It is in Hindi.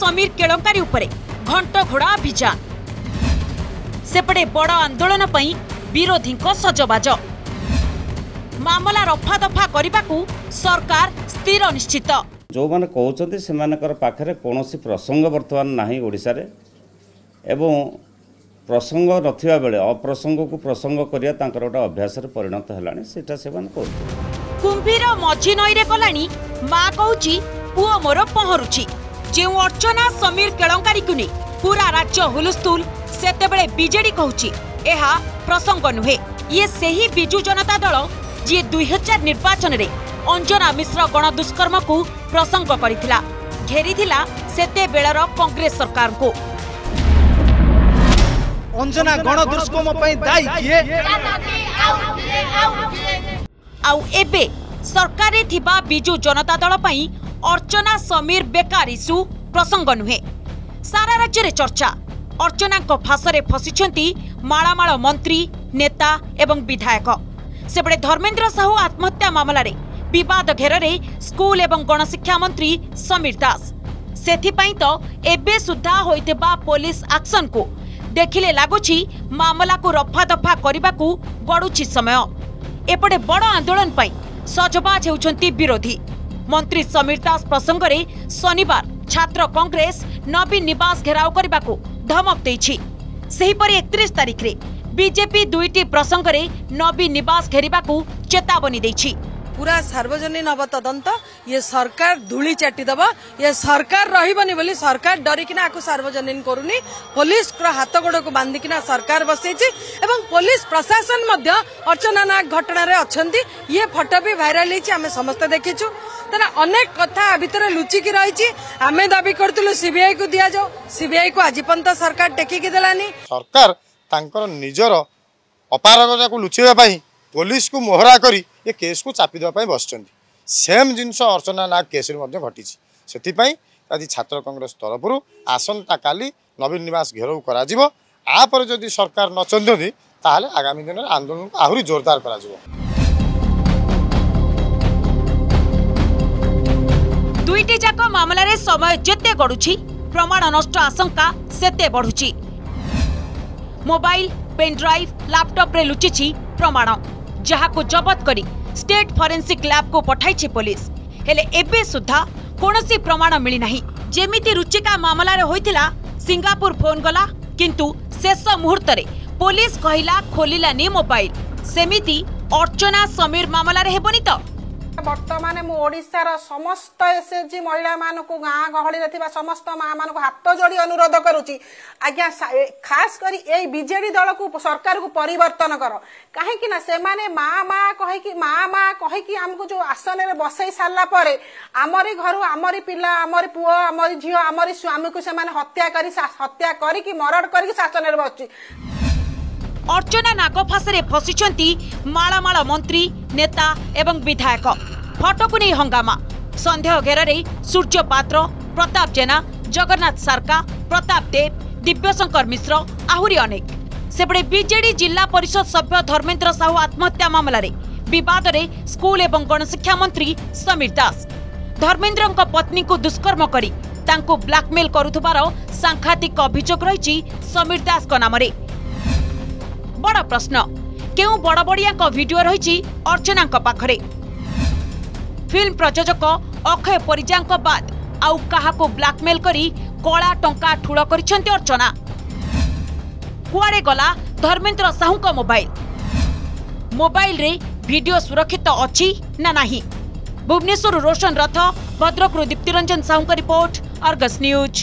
समीर केलंकारी उपरे घंट घोड़ा अभियान सेपटे बड़ आंदोलन पर विरोधी सजबाज मामला रफा दफा करने को सरकार स्थिर निश्चित। जो मैंने कहते से पाखे कौन प्रसंग बर्तमान ना ओडिशा रे एवं प्रसंग नथिबा बेले अप्रसंग को प्रसंग करने गोटे अभ्यास परिणत है से कुंभीर मझी नई रे गलानी माँ कहूँ पुओ मोर पहरुची जो अर्चना समीर केलंकारी को नहीं पूरा राज्य हुलुस्तुल सेतेबेले बीजेडी कहूँ यह प्रसंग नुहे ये सही बिजु जनता दल जी 2000 निर्वाचन रे अंजना मिश्र गण दुष्कर्म को प्रसंग करिथिला घेरिथिला सेते बेलर कांग्रेस सरकार को अंजना गण दुष्कर्म पई दाई किए आउ एबे सरकार रे थिबा बिजु जनता दल पई अर्चना समीर बेकार इशू प्रसंग नुहे सारा राज्य रे चर्चा अर्चना को फासरे फसिछंती माळामाळ मंत्री नेता एवं विधायक सेपटे धर्मेन्द्र साहू आत्महत्या मामला रे विवाद घेर रे स्कूल एवं गणशिक्षा मंत्री समीर दास सेथिपई तो एबे सुधा होइतेबा पुलिस एक्शन को देखिले लागुछि मामला को रफा दफा करिबा को गडुछि समय एपटे बड़ आंदोलन पई सजबाज हेउछंती विरोधी मंत्री समीर दास प्रसंग रे शनिवार छात्र कांग्रेस नवीन निवास घेराव करिबा को धमक देछि सेहि पर 31 तारिख रे बीजेपी दुईटी प्रसंग रे नवीन निवास घेरिबा को चेतावनी देछि पूरा सार्वजनिक नव तदंत ये सरकार धूली चाटी दबा ये सरकार रहीबनी बोली सरकार डरिकिना आकु सार्वजनिक करूनी पुलिस को हाथ गोड़ को बांधिकिना सरकार बसैछि एवं पुलिस प्रशासन मध्य अर्चना नाग घटना रे अछंती ये फोटो भी वायरल हेछि हमें समस्त देखिछु तना अनेक कथा भीतर लुचि की रहिछि हमें दाबी करतलु सीबीआई को दिया जाओ सीबीआई को आजि पंत सरकार टेकी के देलानी सरकार तांकर निजर अपारगता को लुचिबा पई पुलिस को मोहरा करी ये केस को चापी देवाई बसचंदी सेम जिनस अर्चना नाग केस घटी से आज छात्र कांग्रेस तरफ आसंता काली नवीन निवास घेराव कर जदि सरकार न चंदी ताहले आगामी दिन में आंदोलन को आहरी जोरदार करा कर दुईटी जाक मामला रे समय जते गडुछि प्रमाण नष्ट आशंका सेते बढ़ुछि मोबाइल पेन ड्राइव लैपटॉप रे लुचिछि प्रमाण जहाको जबत करी स्टेट फॉरेंसिक लैब को पठाई पुलिस हेले एबे सुधा कोनोसी प्रमाण मिली नाही जेमिति रुचिका मामला रे होइथिला सिंगापुर फोन गला किंतु शेष मुहूर्त रे पुलिस कहिला खोलिलानी मोबाइल सेमिति अर्चना समीर मामला रे हेबोनी त वर्तमान मु ओडिसा रा समस्त एसएचजी महिला मानको गां गहळी रे थिबा समस्त मा मानको हात जोडी अनुरोध करूची आज्ञा खास करी ए बीजेडी दल को सरकार को परिवर्तन करो काहे कि ना से माने मा मा कहि कि हमको जो आसन रे बसई सारला परे हमरी घरु हमरी पिला हमरी पुओ हमरी झियो हमरी स्वामी को से माने हत्या करी कि मर्डर करी कि शासन रे बसची अर्चना नाग फासरे फसिछंती माळामाळ मंत्री नेता एवं विधायक फटोकु नहीं हंगामा संदेह घेर रे सूर्य पात्र प्रताप जेना जगन्नाथ सारका प्रताप देव दिव्यशंकर मिश्र आहुरी अनेक सेपटे बीजेडी जिला परिषद सभ्य धर्मेन्द्र साहू आत्महत्या मामला रे विवाद रे स्कूल एवं गणशिक्षा मंत्री समीर दास धर्मेन्द्र पत्नी को दुष्कर्म करी तांको ब्लैकमेल करुथबार सांघातिक अभियोग रही समीर दास नाम रे बड़ा प्रश्न क्यों बड़ बड़िया वीडियो रही अर्चना पाखरे फिल्म प्रयोजक अक्षय परिजा बाद आउ कहा को ब्लैकमेल करी कला टंका ठूल करिसेंती अर्चना कुआरे गला धर्मेन्द्र साहू का मोबाइल रे वीडियो सुरक्षित अच्छी ना नाही भुवनेश्वर रोशन रथ भद्रक दीप्तिरंजन साहू का रिपोर्ट आर्गस न्यूज।